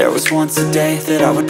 There was once a day that I would